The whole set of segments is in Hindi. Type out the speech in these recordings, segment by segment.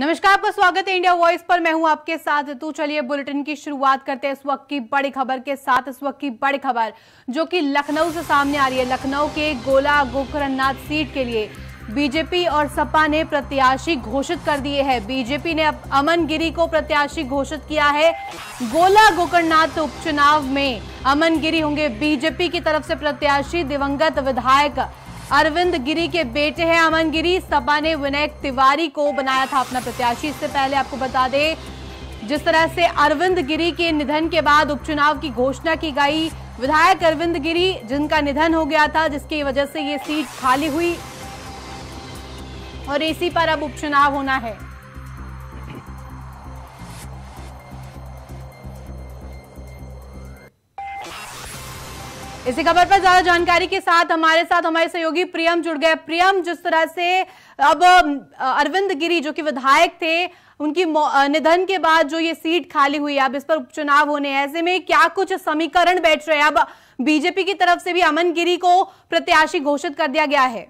नमस्कार, आपका स्वागत है इंडिया वॉइस पर। मैं हूं आपके साथ। तो चलिए बुलेटिन की शुरुआत करते हैं इस वक्त की बड़ी खबर के साथ। इस वक्त की बड़ी खबर जो कि लखनऊ से सामने आ रही है। लखनऊ के गोला गोकरनाथ सीट के लिए बीजेपी और सपा ने प्रत्याशी घोषित कर दिए हैं। बीजेपी ने अब अमन गिरी को प्रत्याशी घोषित किया है। गोला गोकरनाथ उपचुनाव में अमन गिरी होंगे बीजेपी की तरफ से प्रत्याशी। दिवंगत विधायक अरविंद गिरी के बेटे हैं अमन गिरी। सपा ने विनय तिवारी को बनाया था अपना प्रत्याशी। इससे पहले आपको बता दें, जिस तरह से अरविंद गिरी के निधन के बाद उपचुनाव की घोषणा की गई, विधायक अरविंद गिरी जिनका निधन हो गया था, जिसकी वजह से ये सीट खाली हुई और इसी पर अब उपचुनाव होना है। इसी खबर पर ज्यादा जानकारी के साथ हमारे सहयोगी प्रियम जुड़ गए। प्रियम, जिस तरह से अब अरविंद गिरी जो कि विधायक थे, उनकी निधन के बाद जो ये सीट खाली हुई, अब इस पर उपचुनाव होने हैं, ऐसे में क्या कुछ समीकरण बैठ रहे हैं? अब बीजेपी की तरफ से भी अमन गिरी को प्रत्याशी घोषित कर दिया गया है।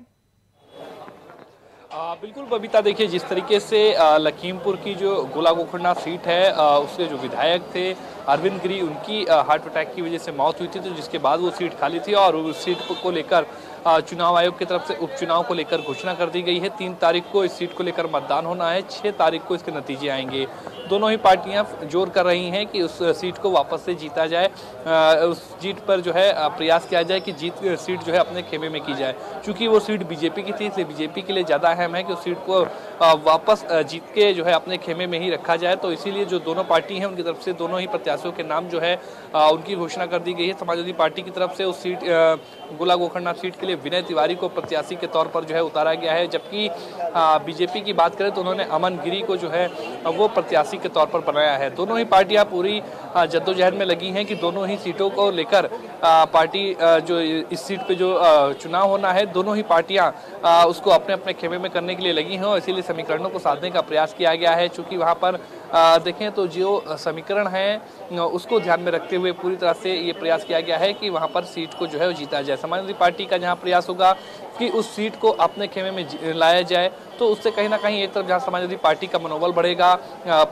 बिल्कुल बबीता, देखिए जिस तरीके से लखीमपुर की जो गोला गोकरनाथ सीट है, उसके जो विधायक थे अरविंद गिरी, उनकी हार्ट अटैक की वजह से मौत हुई थी, तो जिसके बाद वो सीट खाली थी और उस सीट को लेकर चुनाव आयोग की तरफ से उपचुनाव को लेकर घोषणा कर दी गई है। 3 तारीख को इस सीट को लेकर मतदान होना है, 6 तारीख को इसके नतीजे आएंगे। दोनों ही पार्टियां जोर कर रही हैं कि उस सीट को वापस से जीता जाए, उस सीट पर जो है प्रयास किया जाए कि सीट जो है अपने खेमे में की जाए। चूँकि वो सीट बीजेपी की थी, इसलिए बीजेपी के लिए ज़्यादा अहम है कि उस सीट को वापस जीत के जो है अपने खेमे में ही रखा जाए। तो इसीलिए जो दोनों पार्टी हैं, उनकी तरफ से दोनों ही प्रत्याशियों के नाम जो है उनकी घोषणा कर दी गई है। समाजवादी पार्टी की तरफ से उस सीट गोला गोकरनाथ सीट के लिए विनय तिवारी को प्रत्याशी के तौर पर जो है उतारा गया है, जबकि बीजेपी की बात करें तो उन्होंने अमन गिरी को जो है वो प्रत्याशी के तौर पर बनाया है। दोनों ही पार्टियां पूरी जद्दोजहद में लगी हैं कि दोनों ही सीटों को लेकर पार्टी जो इस सीट पे जो चुनाव होना है, दोनों ही पार्टियां उसको अपने अपने खेमे में करने के लिए लगी हैं और इसीलिए समीकरणों को साधने का प्रयास किया गया है। चूँकि वहाँ पर देखें तो जो समीकरण है उसको ध्यान में रखते हुए पूरी तरह से ये प्रयास किया गया है कि वहाँ पर सीट को जो है जीता जाए। समाजवादी पार्टी का जहाँ प्रयास होगा कि उस सीट को अपने खेमे में लाया जाए, तो उससे कहीं ना कहीं एक तरफ जहाँ समाजवादी पार्टी का मनोबल बढ़ेगा,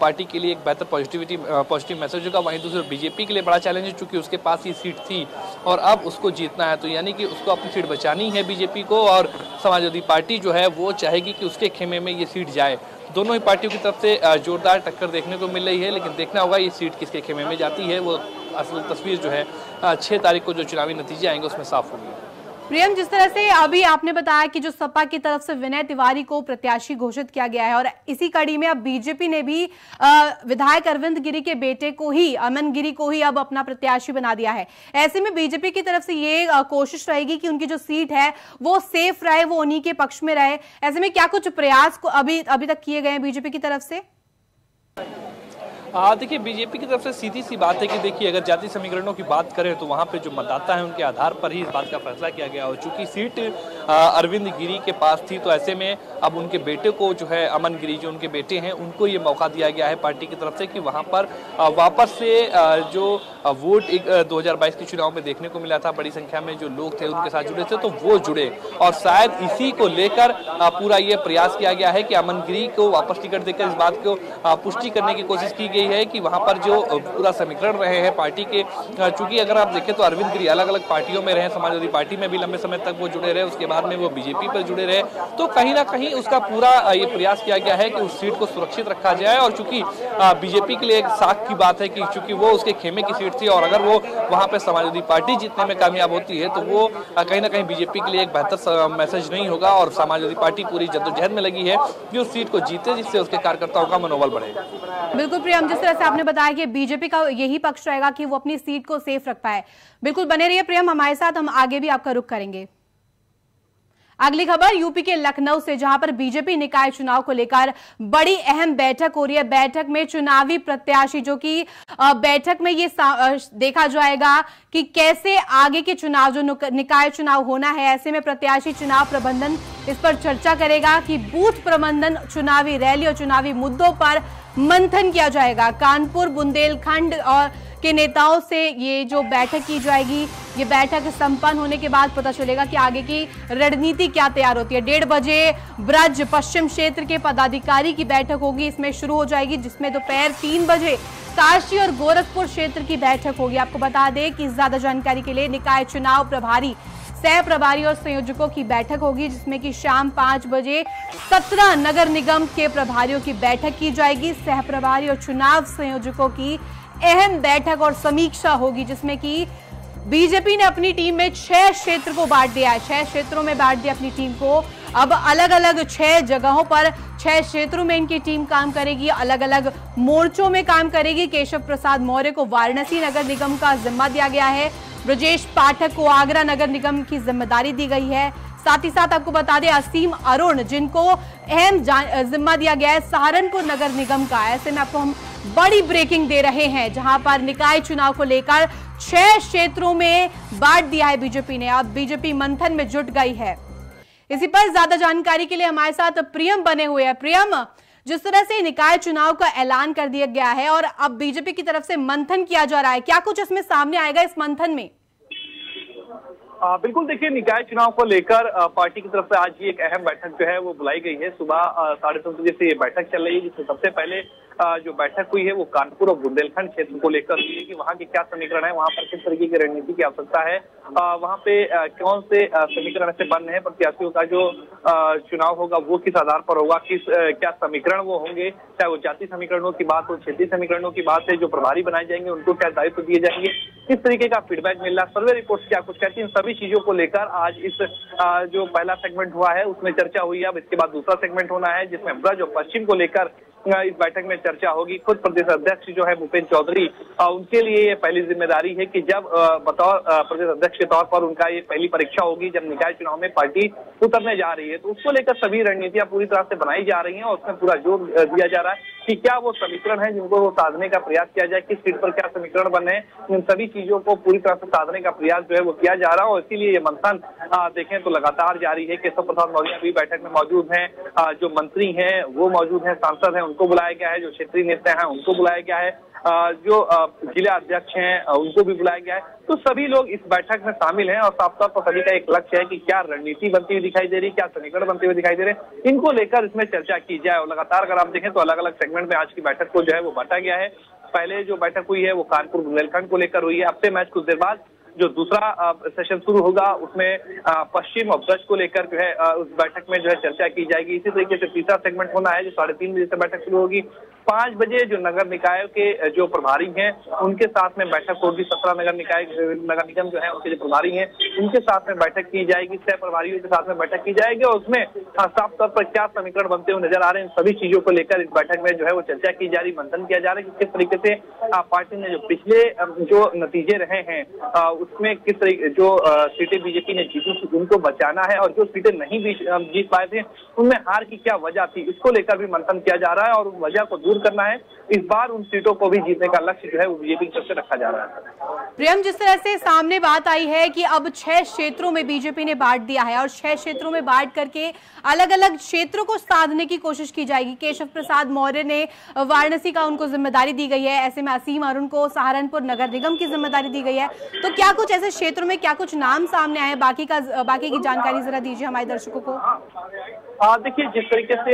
पार्टी के लिए एक बेहतर पॉजिटिव मैसेज होगा, वहीं दूसरे बीजेपी के लिए बड़ा चैलेंज है चूँकि उसके पास ये सीट थी और अब उसको जीतना है। तो यानी कि उसको अपनी सीट बचानी है बीजेपी को, और समाजवादी पार्टी जो है वो चाहेगी कि उसके खेमे में ये सीट जाए। दोनों ही पार्टियों की तरफ से जोरदार टक्कर देखने को मिल रही है, लेकिन देखना होगा ये सीट किसके खेमे में जाती है। वो असल तस्वीर जो है 6 तारीख को जो चुनावी नतीजे आएंगे उसमें साफ होगी। प्रियम, जिस तरह से अभी आपने बताया कि जो सपा की तरफ से विनय तिवारी को प्रत्याशी घोषित किया गया है और इसी कड़ी में अब बीजेपी ने भी विधायक अरविंद गिरी के बेटे को ही, अमन गिरी को ही अब अपना प्रत्याशी बना दिया है। ऐसे में बीजेपी की तरफ से ये कोशिश रहेगी कि उनकी जो सीट है वो सेफ रहे, वो उन्हीं के पक्ष में रहे। ऐसे में क्या कुछ प्रयास को अभी तक किए गए हैं बीजेपी की तरफ से? देखिए बीजेपी की तरफ से सीधी सी बात है कि देखिए अगर जाति समीकरणों की बात करें तो वहाँ पे जो मतदाता है उनके आधार पर ही इस बात का फैसला किया गया, और चूँकि सीट अरविंद गिरी के पास थी तो ऐसे में अब उनके बेटे को जो है, अमन गिरी जो उनके बेटे हैं, उनको ये मौका दिया गया है पार्टी की तरफ से कि वहाँ पर वापस से जो वोट 2022 के चुनाव में देखने को मिला था, बड़ी संख्या में जो लोग थे उनके साथ जुड़े थे, तो वो जुड़े और शायद इसी को लेकर पूरा ये प्रयास किया गया है कि अमन गिरी को वापस टिकट देकर इस बात को पुष्टि करने की कोशिश की है कि वहां पर जो पूरा समीकरण रहे हैं पार्टी के। चूंकि अगर आप देखें तो अरविंद गिरी अलग अलग पार्टियों में रहे, समाजवादी पार्टी में भी लंबे समय तक वो जुड़े रहे, उसके बाद में वो बीजेपी पर जुड़े रहे, तो कहीं ना कहीं उसका पूरा ये प्रयास किया गया है कि उस सीट को सुरक्षित रखा जाए। और चूंकि बीजेपी के लिए एक साख की बात है कि चूंकि वो उसके खेमे की सीट थी और अगर वो वहां पर समाजवादी पार्टी जीतने में कामयाब होती है तो वो कहीं ना कहीं बीजेपी के लिए एक बेहतर मैसेज नहीं होगा, और समाजवादी पार्टी पूरी जद्दोजहद में लगी है कि उस सीट को जीते, जिससे उसके कार्यकर्ताओं का मनोबल बढ़ेगा। बिल्कुल प्रियम, जिस तरह से आपने बताया कि बीजेपी का यही पक्ष रहेगा कि वो अपनी सीट को सेफ रख पाए। बिल्कुल बने रहिए प्रियम हमारे साथ, हम आगे भी आपका रुख करेंगे। अगली खबर यूपी के लखनऊ से, जहां पर बीजेपी निकाय चुनाव को लेकर बड़ी अहम बैठक हो रही है। बैठक में चुनावी प्रत्याशी जो कि बैठक में ये देखा जाएगा कि कैसे आगे के चुनाव, जो निकाय चुनाव होना है, ऐसे में प्रत्याशी चुनाव प्रबंधन इस पर चर्चा करेगा कि बूथ प्रबंधन, चुनावी रैली और चुनावी मुद्दों पर मंथन किया जाएगा। कानपुर, बुंदेलखंड और के नेताओं से ये जो बैठक की जाएगी, ये बैठक संपन्न होने के बाद पता चलेगा कि आगे की रणनीति क्या तैयार होती है। 1:30 बजे ब्रज पश्चिम क्षेत्र के पदाधिकारी की बैठक होगी, इसमें शुरू हो जाएगी, जिसमें दोपहर 3 बजे काशी और गोरखपुर क्षेत्र की बैठक होगी। आपको बता दें कि ज्यादा जानकारी के लिए निकाय चुनाव प्रभारी, सह प्रभारी और संयोजकों की बैठक होगी, जिसमें कि शाम 5 बजे 17 नगर निगम के प्रभारियों की बैठक की जाएगी। सह प्रभारी और चुनाव संयोजकों की अहम बैठक और समीक्षा होगी, जिसमें कि बीजेपी ने अपनी टीम में 6 क्षेत्र को बांट दिया है। 6 क्षेत्रों में बांट दिया अपनी टीम को। अब अलग अलग 6 जगहों पर 6 क्षेत्रों में इनकी टीम काम करेगी, अलग अलग मोर्चों में काम करेगी। केशव प्रसाद मौर्य को वाराणसी नगर निगम का जिम्मा दिया गया है, ब्रजेश पाठक को आगरा नगर निगम की जिम्मेदारी दी गई है। साथ ही साथ आपको बता दें, असीम अरुण जिनको अहम जिम्मा दिया गया है सहारनपुर नगर निगम का। ऐसे में आपको हम बड़ी ब्रेकिंग दे रहे हैं, जहां पर निकाय चुनाव को लेकर 6 क्षेत्रों में बांट दिया है बीजेपी ने। अब बीजेपी मंथन में जुट गई है। इसी पर ज्यादा जानकारी के लिए हमारे साथ प्रियम बने हुए हैं। प्रियम, जिस तरह से निकाय चुनाव का ऐलान कर दिया गया है और अब बीजेपी की तरफ से मंथन किया जा रहा है, क्या कुछ इसमें सामने आएगा इस मंथन में? बिल्कुल, देखिए निकाय चुनाव को लेकर पार्टी की तरफ से आज ही एक अहम बैठक जो है वो बुलाई गई है। सुबह 10:30 बजे से ये बैठक चल रही है, जिसमें सबसे पहले जो बैठक हुई है वो कानपुर और बुंदेलखंड क्षेत्र को लेकर हुई है कि वहाँ के क्या समीकरण है, वहाँ पर किस तरीके की रणनीति की आवश्यकता है, वहाँ पे कौन से समीकरण से बन रहे हैं, प्रत्याशियों का जो चुनाव होगा वो किस आधार पर होगा, क्या समीकरण वो होंगे, चाहे वो जाति समीकरणों की बात हो, क्षेत्रीय समीकरणों की बात है, जो प्रभारी बनाए जाएंगे उनको क्या दायित्व दिए जाएंगे, किस तरीके का फीडबैक मिल रहा है, सर्वे रिपोर्ट क्या कुछ कहती है, इन सभी चीजों को लेकर आज इस जो पहला सेगमेंट हुआ है उसमें चर्चा हुई है। अब इसके बाद दूसरा सेगमेंट होना है, जिसमें ब्रज और पश्चिम को लेकर इस बैठक में चर्चा होगी। खुद प्रदेश अध्यक्ष जो है भूपेंद्र चौधरी, उनके लिए ये पहली जिम्मेदारी है कि जब बतौर प्रदेश अध्यक्ष के तौर पर उनका ये पहली परीक्षा होगी, जब निकाय चुनाव में पार्टी उतरने जा रही है, तो उसको लेकर सभी रणनीतियां पूरी तरह से बनाई जा रही हैं और उसमें पूरा जोर दिया जा रहा है कि क्या वो समीकरण है जिनको साधने का प्रयास किया जाए, किस सीट पर क्या समीकरण बने, इन सभी चीजों को पूरी तरह से साधने का प्रयास जो है वो किया जा रहा है। और इसीलिए ये मंथन देखें तो लगातार जारी है। केशव प्रसाद मौर्य भी बैठक में मौजूद हैं, जो मंत्री हैं वो मौजूद हैं, सांसद हैं उनको बुलाया गया है, जो क्षेत्रीय नेता हैं उनको बुलाया गया है, जो जिला अध्यक्ष हैं उनको भी बुलाया गया है। तो सभी लोग इस बैठक में शामिल हैं और साफ तौर पर सभी का एक लक्ष्य है कि क्या रणनीति बनती हुई दिखाई दे रही, क्या समीकरण बनते हुए दिखाई दे रहे, इनको लेकर इसमें चर्चा की जाए। और लगातार अगर आप देखें तो अलग अलग सेगमेंट में आज की बैठक को जो है वो बांटा गया है। पहले जो बैठक हुई है वो कानपुर बुंदेलखंड को लेकर हुई है। अब से मैच कुछ देर बाद जो दूसरा सेशन शुरू होगा उसमें पश्चिम और ब्रज को लेकर जो है उस बैठक में जो है चर्चा की जाएगी। इसी तरीके से तीसरा सेगमेंट होना है, जो 3:30 बजे से बैठक शुरू होगी। 5 बजे जो नगर निकायों के जो प्रभारी हैं उनके साथ में बैठक होगी। 17 नगर निगम जो है उनके जो प्रभारी हैं उनके साथ में बैठक की जाएगी, 6 प्रभारियों के साथ में बैठक की जाएगी और उसमें साफ तौर पर क्या समीकरण बनते हुए नजर आ रहे हैं, इन सभी चीजों को लेकर इस बैठक में जो है वो चर्चा की जा रही, मंथन किया जा रहा है कि किस तरीके से पार्टी ने जो पिछले जो नतीजे रहे हैं उसमें किस तरीके जो सीटें बीजेपी ने जीती थी उनको बचाना है और जो सीटें नहीं जीत पाए थे उनमें हार की क्या वजह थी, इसको लेकर भी मंथन किया जा रहा है और उन वजह को दूर करना है। इस बार उन सीटों को भी जीतने का लक्ष्य जो है वो बीजेपी की तरफ से रखा जा रहा है। प्रियम, जिस तरह से सामने बात आई है कि अब 6 क्षेत्रों में बीजेपी ने बांट दिया है और 6 क्षेत्रों में बांट करके अलग अलग क्षेत्रों को साधने की कोशिश की जाएगी। केशव प्रसाद मौर्य ने वाराणसी का उनको जिम्मेदारी दी गई है, ऐसे में असीम अरुण को सहारनपुर नगर निगम की जिम्मेदारी दी गई है। तो क्या कुछ ऐसे क्षेत्रों में क्या कुछ नाम सामने आए, बाकी की जानकारी जरा दीजिए हमारे दर्शकों को। देखिए, जिस तरीके से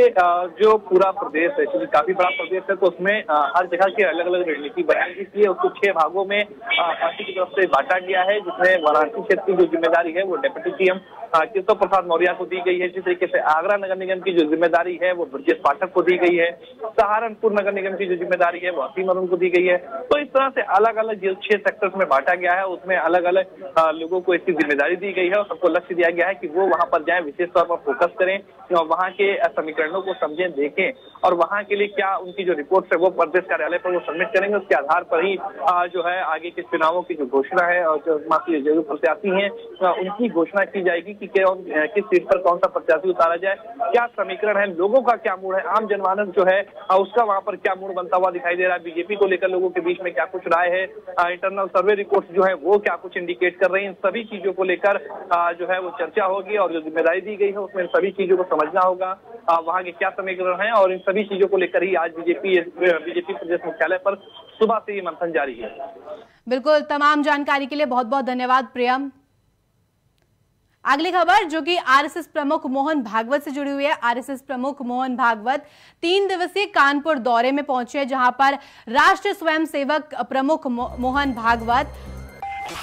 जो पूरा प्रदेश है, क्योंकि काफी बड़ा प्रदेश है, तो उसमें हर जगह की अलग अलग रणनीति बनाई, इसलिए उसको 6 भागों में पार्टी की तरफ से बांटा गया है, जिसमें वाराणसी क्षेत्र की जो जिम्मेदारी है वो डिप्टी सीएम केशव प्रसाद मौर्य को दी गई है। जिस तरीके से आगरा नगर निगम की जो जिम्मेदारी है वो ब्रजेश पाठक को दी गई है, सहारनपुर नगर निगम की जो जिम्मेदारी है वो असीम अरुण को दी गई है। तो इस तरह से अलग अलग जो 6 सेक्टर्स में बांटा गया है उसमें अलग अलग लोगों को इसकी जिम्मेदारी दी गई है और सबको लक्ष्य दिया गया है कि वो वहाँ पर जाए, विशेष तौर पर फोकस करें और वहाँ के समीकरणों को समझें, देखें और वहाँ के लिए क्या उनकी जो रिपोर्ट्स है वो प्रदेश कार्यालय पर वो सबमिट करेंगे, उसके आधार पर ही जो है आगे के चुनावों की जो घोषणा है और जो माफी जरूर प्रत्याशी है उनकी घोषणा की जाएगी कि किस सीट पर कौन सा प्रत्याशी उतारा जाए, क्या समीकरण है, लोगों का क्या मूड है, आम जनमानस जो है उसका वहां पर क्या मूड बनता हुआ दिखाई दे रहा है, बीजेपी को लेकर लोगों के बीच में क्या कुछ राय है, इंटरनल सर्वे रिपोर्ट जो है वो क्या कुछ इंडिकेट कर रही है, इन सभी चीजों को लेकर जो है वो चर्चा होगी और जो जिम्मेदारी दी गई है उसमें इन सभी चीजों को समझना होगा, वहां के क्या समीकरण है और इन सभी चीजों को लेकर ही आज बीजेपी प्रदेश मुख्यालय पर सुबह से ये मंथन जारी है। बिल्कुल, तमाम जानकारी के लिए बहुत बहुत धन्यवाद प्रियम। अगली खबर जो कि आरएसएस प्रमुख मोहन भागवत से जुड़ी हुई है। आरएसएस प्रमुख मोहन भागवत 3 दिवसीय कानपुर दौरे में पहुंचे, जहां पर राष्ट्रीय स्वयंसेवक प्रमुख मोहन भागवत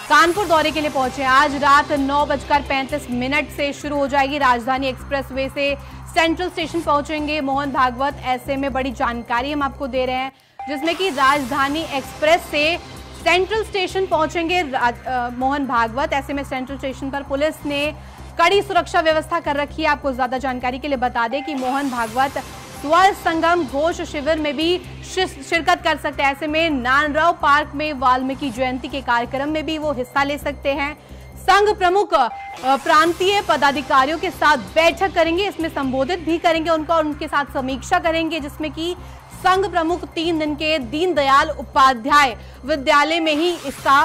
कानपुर दौरे के लिए पहुंचे। आज रात 9:35 से शुरू हो जाएगी। राजधानी एक्सप्रेसवे से सेंट्रल स्टेशन पहुंचेंगे मोहन भागवत। ऐसे में बड़ी जानकारी हम आपको दे रहे हैं, जिसमें कि राजधानी एक्सप्रेस से सेंट्रल स्टेशन पहुंचेंगे मोहन भागवत। ऐसे में सेंट्रल स्टेशन पर पुलिस ने कड़ी सुरक्षा व्यवस्था कर रखी है। आपको ज्यादा जानकारी के लिए बता दें कि मोहन भागवत स्वर संगम घोष शिविर में भी शिरकत कर सकते हैं। ऐसे में नानराव पार्क में वाल्मीकि जयंती के कार्यक्रम में भी वो हिस्सा ले सकते हैं। संघ प्रमुख प्रांतीय पदाधिकारियों के साथ बैठक करेंगे, इसमें संबोधित भी करेंगे उनको और उनके साथ समीक्षा करेंगे, जिसमें कि संघ प्रमुख 3 दिन के दीनदयाल उपाध्याय विद्यालय में ही इसका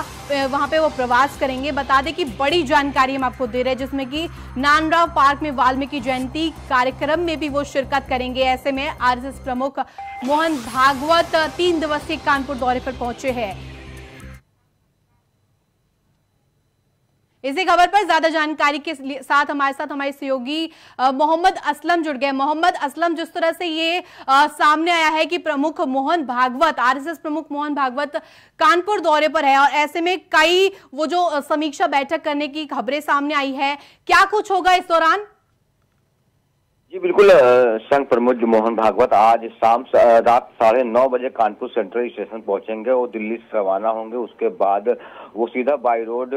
वहां पे वो प्रवास करेंगे। बता दें कि बड़ी जानकारी हम आपको दे रहे हैं, जिसमें कि नानराव पार्क में वाल्मीकि जयंती कार्यक्रम में भी वो शिरकत करेंगे। ऐसे में आरएसएस प्रमुख मोहन भागवत 3 दिवसीय कानपुर दौरे पर पहुंचे हैं। इसी खबर पर ज्यादा जानकारी के साथ हमारे सहयोगी मोहम्मद असलम जुड़ गए। मोहम्मद असलम, जिस तरह से ये सामने आया है कि प्रमुख मोहन भागवत, आरएसएस प्रमुख मोहन भागवत कानपुर दौरे पर है और ऐसे में कई वो जो समीक्षा बैठक करने की खबरें सामने आई है, क्या कुछ होगा इस दौरान? जी बिल्कुल, संघ प्रमुख मोहन भागवत आज शाम रात 9:30 बजे कानपुर सेंट्रल स्टेशन पहुंचेंगे और दिल्ली से रवाना होंगे। उसके बाद वो सीधा बाई रोड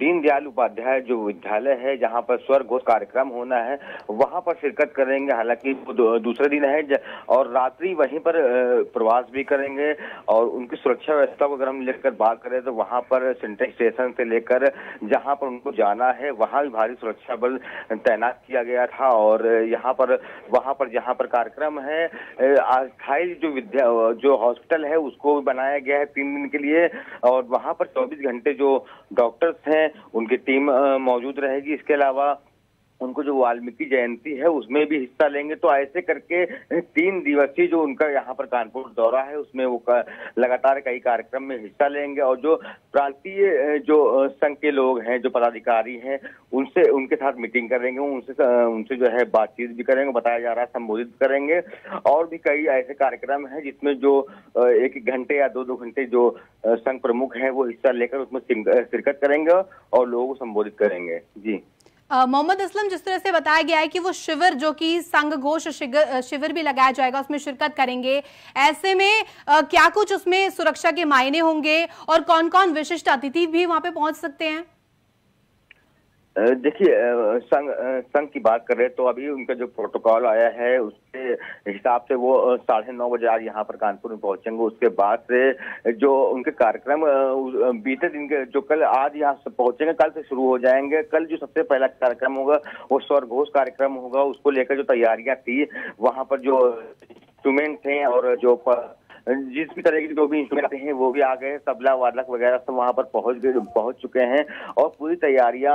दीनदयाल उपाध्याय जो विद्यालय है, जहां पर स्वर घोष कार्यक्रम होना है, वहां पर शिरकत करेंगे। हालांकि दूसरे दिन है और रात्रि वहीं पर प्रवास भी करेंगे। और उनकी सुरक्षा व्यवस्था को अगर हम लेकर बात करें तो वहां पर सेंट्रल स्टेशन से लेकर जहाँ पर उनको जाना है वहाँ भी भारी सुरक्षा बल तैनात किया गया था। और यहाँ पर वहाँ पर जहाँ पर कार्यक्रम है अस्थायी जो हॉस्पिटल है उसको भी बनाया गया है 3 दिन के लिए और वहाँ पर 24 घंटे जो डॉक्टर्स हैं उनकी टीम मौजूद रहेगी। इसके अलावा उनको जो वाल्मीकि जयंती है उसमें भी हिस्सा लेंगे। तो ऐसे करके 3 दिवसीय जो उनका यहाँ पर कानपुर दौरा है उसमें वो लगातार कई कार्यक्रम में हिस्सा लेंगे और जो प्रांतीय जो संघ के लोग हैं, जो पदाधिकारी हैं, उनसे उनके साथ मीटिंग करेंगे, उनसे जो है बातचीत भी करेंगे, बताया जा रहा है, संबोधित करेंगे। और भी कई ऐसे कार्यक्रम हैं जिसमें जो 1-1 घंटे या 2-2 घंटे जो संघ प्रमुख हैं वो हिस्सा लेकर उसमें शिरकत करेंगे और लोगों को संबोधित करेंगे। जी मोहम्मद असलम, जिस तरह से बताया गया है कि वो शिविर जो कि संघ घोष शिविर भी लगाया जाएगा उसमें शिरकत करेंगे। ऐसे में क्या कुछ उसमें सुरक्षा के मायने होंगे और कौन कौन विशिष्ट अतिथि भी वहां पे पहुंच सकते हैं? देखिए, संघ की बात करें तो अभी उनका जो प्रोटोकॉल आया है उसके हिसाब से वो 9:30 बजे आज यहाँ पर कानपुर में पहुंचेंगे। उसके बाद से जो उनके कार्यक्रम बीते दिन के जो कल आज यहाँ से पहुंचेंगे कल से शुरू हो जाएंगे। कल जो सबसे पहला कार्यक्रम होगा वो स्वरघोष कार्यक्रम होगा। उसको लेकर जो तैयारियां थी, वहाँ पर जो इंस्ट्रूमेंट थे और जो जिस भी तरह के जो भी इंस्ट्रूमेंट हैं वो भी आ गए, तबला वादक वगैरह सब वहाँ पर पहुंच चुके हैं और पूरी तैयारियां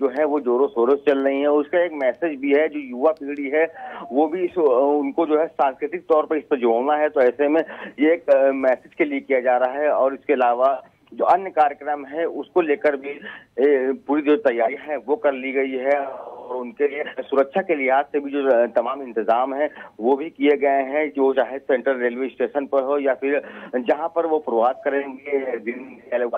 जो है वो जोरों शोरों से चल रही हैं। उसका एक मैसेज भी है, जो युवा पीढ़ी है वो भी उनको जो है सांस्कृतिक तौर पर इस पर जोड़ना है। तो ऐसे में ये एक मैसेज के लिए किया जा रहा है। और इसके अलावा जो अन्य कार्यक्रम है उसको लेकर भी पूरी जो तैयारी है वो कर ली गई है और उनके लिए सुरक्षा के लिहाज से भी जो तमाम इंतजाम है वो भी किए गए हैं। जो चाहे सेंट्रल रेलवे स्टेशन पर हो या फिर जहां पर वो प्रवास करेंगे दिन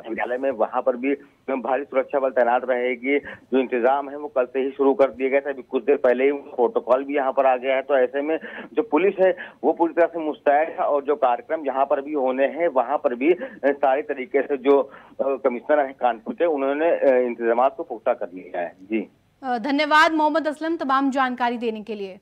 विद्यालय में, वहां पर भी भारी सुरक्षा बल तैनात रहेगी। जो इंतजाम है वो कल से ही शुरू कर दिए गए थे। अभी कुछ देर पहले ही प्रोटोकॉल भी यहाँ पर आ गया है। तो ऐसे में जो पुलिस है वो पूरी तरह से मुस्तैद है और जो कार्यक्रम जहाँ पर भी होने हैं वहाँ पर भी सारी तरीके से जो कमिश्नर है कानपुर के, उन्होंने इंतजाम को पुख्ता कर लिया है। जी धन्यवाद मोहम्मद असलम तमाम जानकारी देने के लिए।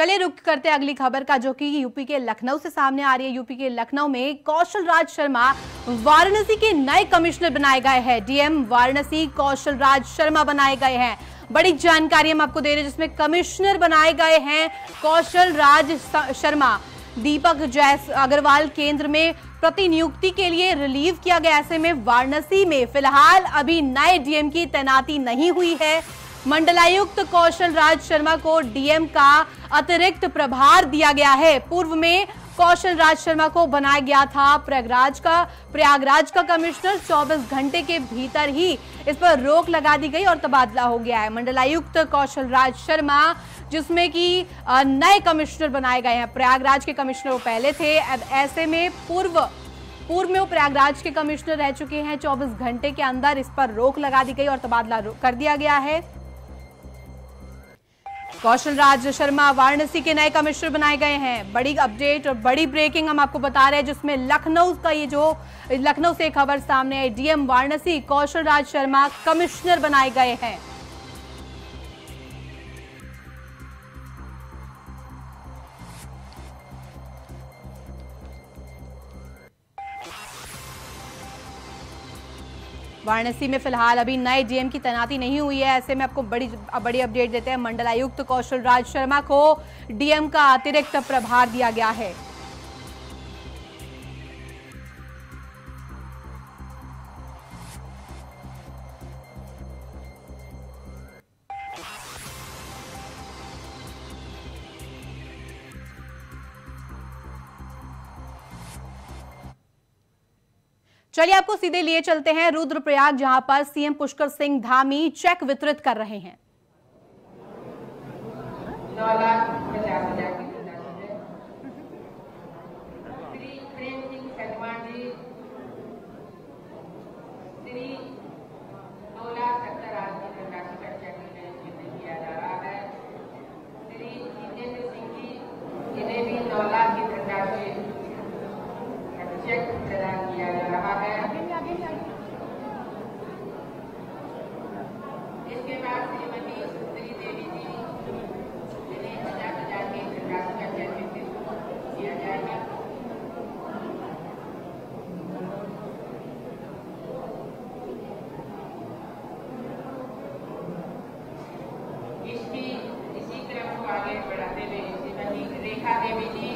चलिए रुक करते हैं अगली खबर का, जो कि यूपी के लखनऊ से सामने आ रही है। यूपी के लखनऊ में कौशल राज शर्मा वाराणसी के नए कमिश्नर बनाए गए हैं। डीएम वाराणसी कौशल राज शर्मा बनाए गए हैं। बड़ी जानकारी हम आपको दे रहे हैं, जिसमें कमिश्नर बनाए गए हैं कौशल राज शर्मा। दीपक जैस अग्रवाल केंद्र में प्रतिनियुक्ति के लिए रिलीव किया गया। ऐसे में वाराणसी में फिलहाल अभी नए डीएम की तैनाती नहीं हुई है। मंडलायुक्त कौशल राज शर्मा को डीएम का अतिरिक्त प्रभार दिया गया है। पूर्व में कौशल राज शर्मा को बनाया गया था प्रयागराज का कमिश्नर। 24 घंटे के भीतर ही इस पर रोक लगा दी गई और तबादला हो गया है। मंडलायुक्त कौशल राज शर्मा, जिसमें कि नए कमिश्नर बनाए गए हैं। प्रयागराज के कमिश्नर वो पहले थे, अब ऐसे में पूर्व में वो प्रयागराज के कमिश्नर रह चुके हैं। 24 घंटे के अंदर इस पर रोक लगा दी गई और तबादला कर दिया गया है। कौशल राज शर्मा वाराणसी के नए कमिश्नर बनाए गए हैं। बड़ी अपडेट और बड़ी ब्रेकिंग हम आपको बता रहे हैं, जिसमें लखनऊ से खबर सामने आई। डीएम वाराणसी कौशल राज शर्मा कमिश्नर बनाए गए हैं। वाराणसी में फिलहाल अभी नए डीएम की तैनाती नहीं हुई है। ऐसे में आपको बड़ी अपडेट देते हैं। मंडलायुक्त कौशल राज शर्मा को डीएम का अतिरिक्त प्रभार दिया गया है। चलिए आपको सीधे लिए चलते हैं रुद्रप्रयाग, जहां पर सीएम पुष्कर सिंह धामी चेक वितरित कर रहे हैं। 9,50,000 श्री प्रेम सिंह शर्मा जी, श्री 9,70,000 राशि का चेक वितरित किया जा रहा है। श्री जितेंद्र सिंह जी, इन्हें भी 9,00,000 की धनराशि चेक प्रदान किया जा रहा है। इसके बाद श्रीमती सुंदरी देवी जी, इन्हें 50,000 की धनराशि का चेक वितरित किया जाएगा। इसी क्रम को आगे बढ़ाते हुए श्रीमती रेखा देवी जी,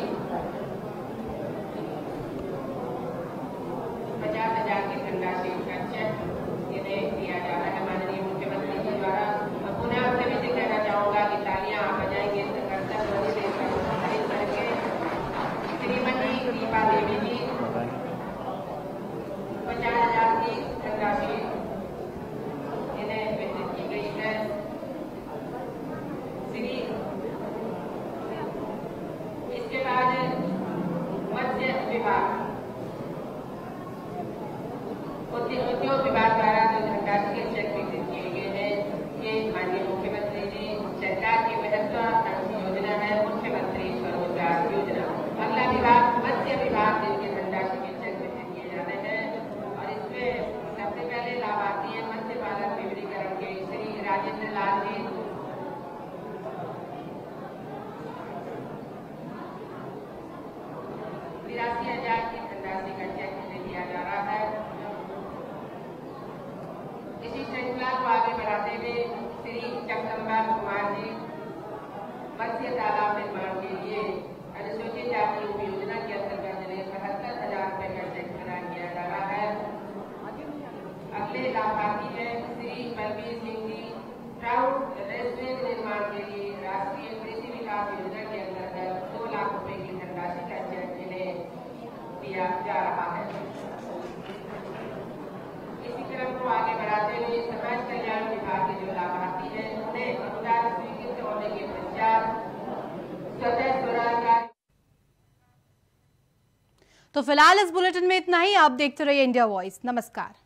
50,000 की धनराशि का चेक इन्हें दिया जा रहा है माननीय मुख्यमंत्री जी द्वारा। अब पुनः आपसे भी कहना चाहूंगा कि तालियां आप बजाएंगे तो कर्तव्य ध्वनि देश का सम्मानित करके। श्रीमती दीपा देवी जी, 50,000 की धनराशि इन्हें वितरित की गई है। श्री इसके बाद मत्स्य विभाग उद्योग विभाग द्वारा जो धनराशि के चेक वितरित किए गए हैं, ये माननीय मुख्यमंत्री जी सरकार की महत्वाकांक्षी योजना है, मुख्यमंत्री स्वरोजगार योजना। अगला विभाग मत्स्य विभाग, जिनके धनराशि के चेक वितरित किए जाने हैं, और इसमें सबसे पहले लाभार्थी है मत्स्य पालन विवरीकरण के श्री राजेंद्र लाल जी। मत्स्य तालाब निर्माण के लिए अनुसूचित जाति योजना के अंतर्गत 77,000 रुपए का चेक प्रदान किया जा रहा है। अगले लाभार्थी है श्री बलबीर सिंह जी, ट्राउट रेस्टोरेंट निर्माण के लिए राष्ट्रीय कृषि विकास योजना के अंतर्गत 2,00,000 रुपए की धनराशि का चेक इन्हें दिया जा रहा है। इसी क्रम को आगे बढ़ाते हुए समाज कल्याण विभाग के जो लाभार्थी है, उन्हें अनुदान स्वीकृत होने के तो फिलहाल इस बुलेटिन में इतना ही। आप देखते रहिए इंडिया वॉइस। नमस्कार।